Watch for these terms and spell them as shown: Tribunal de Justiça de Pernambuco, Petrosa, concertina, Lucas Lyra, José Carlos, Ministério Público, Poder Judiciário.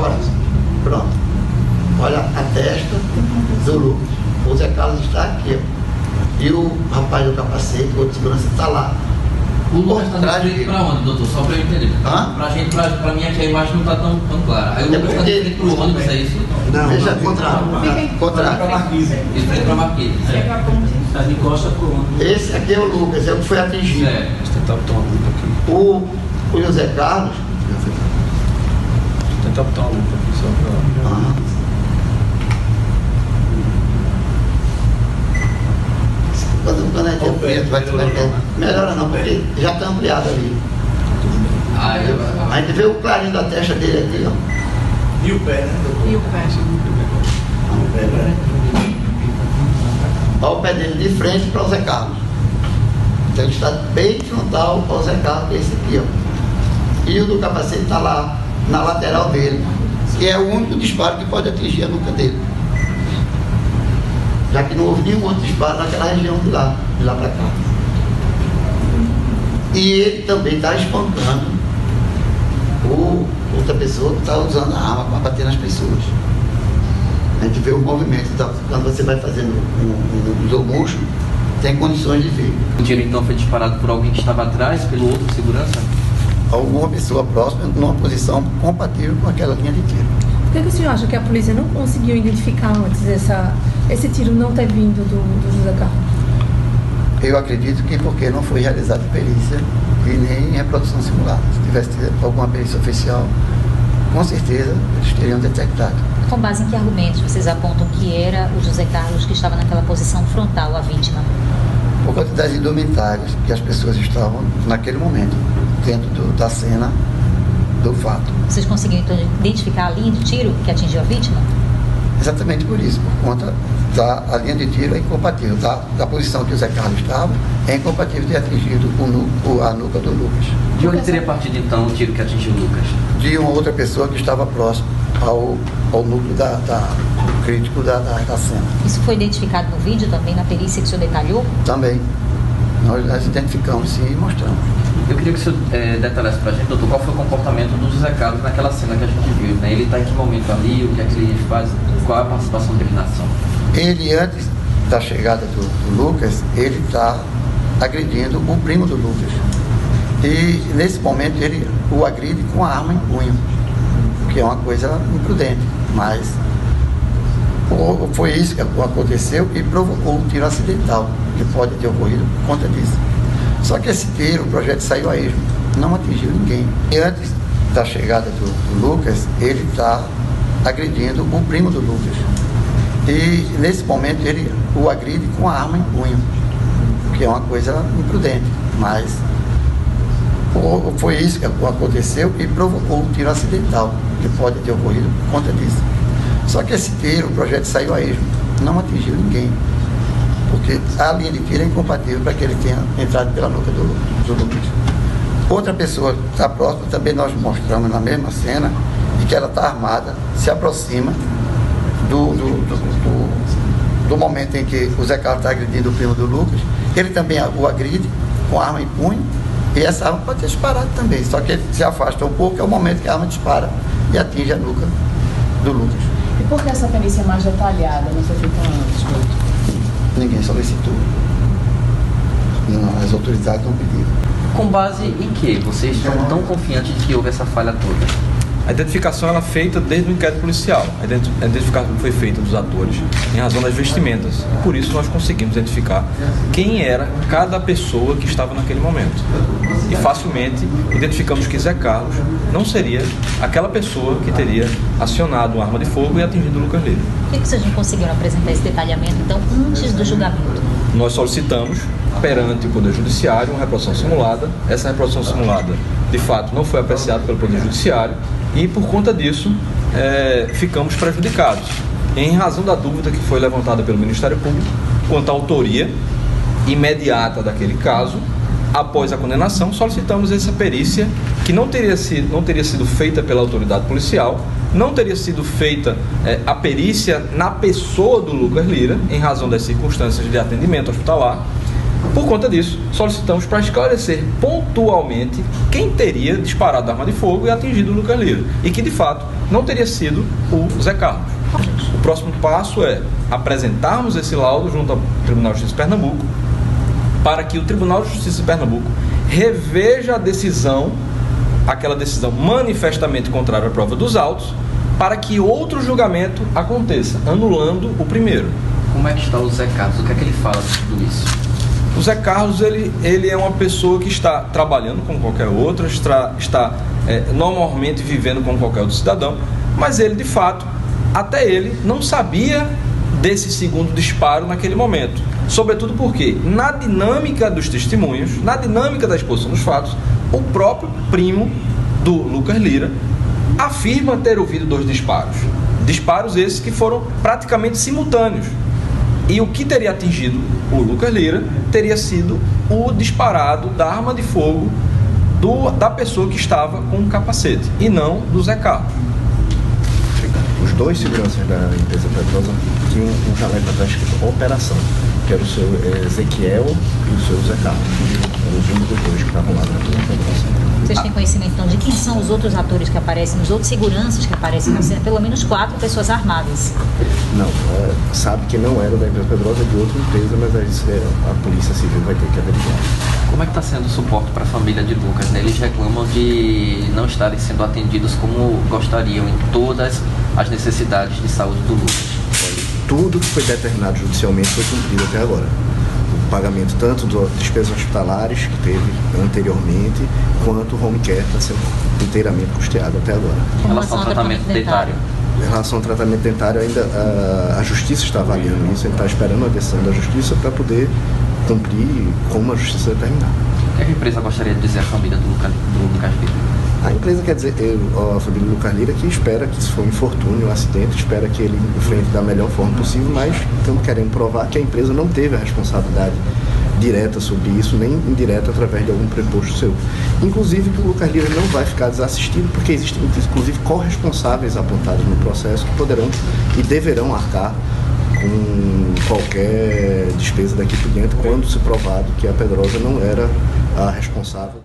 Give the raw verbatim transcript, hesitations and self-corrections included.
segurança. Pronto. Olha a testa do Lucas. O José Carlos está aqui. E o rapaz do capacete, o outro segurança, está lá. O Lucas está transferido para onde, doutor? Só para eu entender. Hã? Pra gente, pra, pra mim aqui a imagem não está tão, tão clara. Aí o Lucas está transferido para o ônibus, é isso? Não, deixa contrário. Contrário para a Marquise. Ele frente para a Marquise. Está de costa para o ônibus. Esse aqui é o Lucas, é o que foi atingido. É. O, o José Carlos. Vou tentar botar uma lupa aqui só para. Ah. Quando, quando a gente é preto, vai ter. Melhora não, porque já está ampliado ali. Ah, eu, a gente vê o clarinho da testa dele aqui, ó. E o pé, né? E o pé. O pé, né? Olha o pé dele de frente para o José Carlos. Então ele está bem frontal ao José Carlos, esse aqui, ó. E o do capacete está lá na lateral dele, que é o único disparo que pode atingir a nuca dele, já que não houve nenhum outro disparo naquela região de lá, de lá para cá. E ele também está espancando ou outra pessoa que está usando a arma para bater nas pessoas. A gente vê o movimento, então, quando você vai fazendo um slow motion, tem condições de ver. O tiro então foi disparado por alguém que estava atrás, pelo outro segurança? Alguma pessoa próxima numa posição compatível com aquela linha de tiro. Por que o senhor acha que a polícia não conseguiu identificar antes essa, esse tiro não ter vindo do, do José Carlos? Eu acredito que porque não foi realizada perícia e nem reprodução simulada. Se tivesse alguma perícia oficial, com certeza eles teriam detectado. Com base em que argumentos vocês apontam que era o José Carlos que estava naquela posição frontal à vítima? Por conta das indumentárias que as pessoas estavam naquele momento, dentro do, da cena do fato. Vocês conseguiram então identificar a linha de tiro que atingiu a vítima? Exatamente por isso, por conta da a linha de tiro é incompatível, da, da posição que o Zé Carlos estava, é incompatível de atingir o, o, a nuca do Lucas. De onde teria partido então o tiro que atingiu o Lucas? De uma outra pessoa que estava próximo ao, ao núcleo da, da, crítico da, da, da cena. Isso foi identificado no vídeo também, na perícia que o senhor detalhou? Também. Nós, nós identificamos sim e mostramos. Eu queria que o senhor é, detalhasse para a gente, doutor, qual foi o comportamento do José Carlos naquela cena que a gente viu, né? Ele está em que momento ali, o que é que ele faz, qual é a participação dele na ação? Ele, antes da chegada do, do Lucas, ele está agredindo o primo do Lucas. E, nesse momento, ele o agride com a arma em punho, que é uma coisa imprudente, mas foi isso que aconteceu e provocou um tiro acidental, que pode ter ocorrido por conta disso. Só que esse tiro, o projeto saiu a esmo, não atingiu ninguém. E antes da chegada do, do Lucas, ele está agredindo o primo do Lucas. E, nesse momento, ele o agride com a arma em punho, que é uma coisa imprudente, mas foi isso que aconteceu e provocou um tiro acidental, que pode ter ocorrido por conta disso. Só que esse tiro, o projeto saiu a esmo, não atingiu ninguém, porque a linha de tiro é incompatível para que ele tenha entrado pela nuca do, do Lucas. Outra pessoa que está próxima, também nós mostramos na mesma cena, e que ela está armada, se aproxima do, do, do, do, do momento em que o Zé Carlos está agredindo o primo do Lucas, ele também o agride com arma em punho, e essa arma pode ter disparado também, só que ele se afasta um pouco, é o momento que a arma dispara e atinge a nuca do Lucas. E por que essa perícia mais detalhada não foi feita antes, doutor? Ninguém solicitou. Não, as autoridades não pediram. Com base em que vocês estão tão confiantes de que houve essa falha toda? A identificação ela é feita desde o inquérito policial. A identificação foi feita dos atores em razão das vestimentas. E por isso nós conseguimos identificar quem era cada pessoa que estava naquele momento. E facilmente identificamos que Zé Carlos não seria aquela pessoa que teria acionado uma arma de fogo e atingido o Lucas Lyra. Por que vocês não conseguiram apresentar esse detalhamento, então, antes do julgamento? Nós solicitamos, perante o Poder Judiciário, uma reprodução simulada. Essa reprodução simulada, de fato, não foi apreciada pelo Poder Judiciário e, por conta disso, é, ficamos prejudicados, em razão da dúvida que foi levantada pelo Ministério Público quanto à autoria imediata daquele caso. Após a condenação, solicitamos essa perícia que não teria sido, não teria sido feita pela autoridade policial, não teria sido feita é, a perícia na pessoa do Lucas Lyra, em razão das circunstâncias de atendimento hospitalar, Por conta disso, solicitamos para esclarecer pontualmente quem teria disparado a arma de fogo e atingido o Lucas Lyra, e que de fato não teria sido o José Carlos. O próximo passo é apresentarmos esse laudo junto ao Tribunal de Justiça de Pernambuco, para que o Tribunal de Justiça de Pernambuco reveja a decisão, aquela decisão manifestamente contrária à prova dos autos, para que outro julgamento aconteça, anulando o primeiro. Como é que está o José Carlos? O que é que ele fala de tudo isso? O José Carlos, ele, ele é uma pessoa que está trabalhando como qualquer outra, está, está é, normalmente vivendo como qualquer outro cidadão, mas ele, de fato, até ele não sabia desse segundo disparo naquele momento. Sobretudo porque, na dinâmica dos testemunhos, na dinâmica da exposição dos fatos, o próprio primo do Lucas Lyra afirma ter ouvido dois disparos. Disparos esses que foram praticamente simultâneos. E o que teria atingido o Lucas Lyra teria sido o disparado da arma de fogo do, da pessoa que estava com o capacete, e não do José Carlos. Os dois seguranças da empresa Petrosa tinham um jaleco atrás escrito Operação, que era o seu Ezequiel e o seu José Carlos. Eram os únicos dois que estavam lá na operação. Vocês têm conhecimento, então, de quem são os outros atores que aparecem, os outros seguranças que aparecem? Não, pelo menos quatro pessoas armadas. Não, é, sabe que não era da empresa Petrosa, de outra empresa, mas é, a Polícia Civil vai ter que averiguar. Como é que está sendo o suporte para a família de Lucas, né? Eles reclamam de não estarem sendo atendidos como gostariam em todas as necessidades de saúde do Lucas. Tudo que foi determinado judicialmente foi cumprido até agora. Pagamento tanto das despesas hospitalares que teve anteriormente, quanto o home care está sendo inteiramente custeado até agora. Em relação ao tratamento dentário? Em relação ao tratamento dentário, ainda a, a Justiça está avaliando isso, ele está esperando a decisão da Justiça para poder cumprir como a Justiça determinar. O que a empresa gostaria de dizer à família do Lucas Lyra? A empresa quer dizer, eu, a família do Lucas Lyra, que espera que se for um infortúnio, um acidente, espera que ele enfrente da melhor forma possível, mas estamos querendo provar que a empresa não teve a responsabilidade direta sobre isso, nem indireta através de algum preposto seu. Inclusive que o Lucas Lyra não vai ficar desassistido, porque existem, inclusive, corresponsáveis apontados no processo que poderão e deverão arcar com qualquer despesa daqui por dentro, quando se provado que a Petrosa não era a responsável.